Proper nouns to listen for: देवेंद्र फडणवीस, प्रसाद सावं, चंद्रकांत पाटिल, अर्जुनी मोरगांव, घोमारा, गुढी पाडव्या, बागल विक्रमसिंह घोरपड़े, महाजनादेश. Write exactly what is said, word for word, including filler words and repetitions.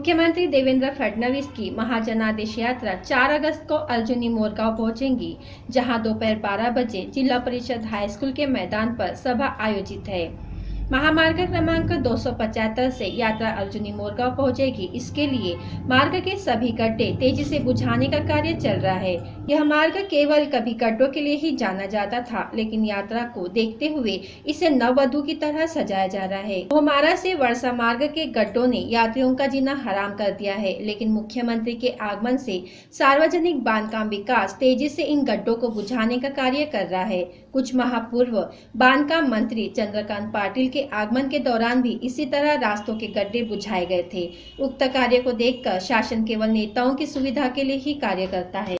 मुख्यमंत्री देवेंद्र फडणवीस की महाजनादेश यात्रा चार अगस्त को अर्जुनी मोरगांव पहुंचेंगी, जहां दोपहर बारह बजे जिला परिषद हाई स्कूल के मैदान पर सभा आयोजित है। महामार्ग क्रमांक दो सौ पचहत्तर से यात्रा अर्जुनी मोरगांव पहुंचेगी। इसके लिए मार्ग के सभी गड्ढे तेजी से बुझाने का कार्य चल रहा है। यह मार्ग केवल कभी गड्ढों के लिए ही जाना जाता था, लेकिन यात्रा को देखते हुए इसे नववधु की तरह सजाया जा रहा है। घोमारा से वर्षा मार्ग के गड्ढों ने यात्रियों का जीना हराम कर दिया है, लेकिन मुख्यमंत्री के आगमन से सार्वजनिक बांधकाम विकास तेजी से इन गड्ढों को बुझाने का कार्य कर रहा है। कुछ माह पूर्व बांधकाम मंत्री चंद्रकांत पाटिल के आगमन के दौरान भी इसी तरह रास्तों के गड्ढे बुझाए गए थे। उक्त कार्य को देखकर शासन केवल नेताओं की सुविधा के लिए ही कार्य करता है।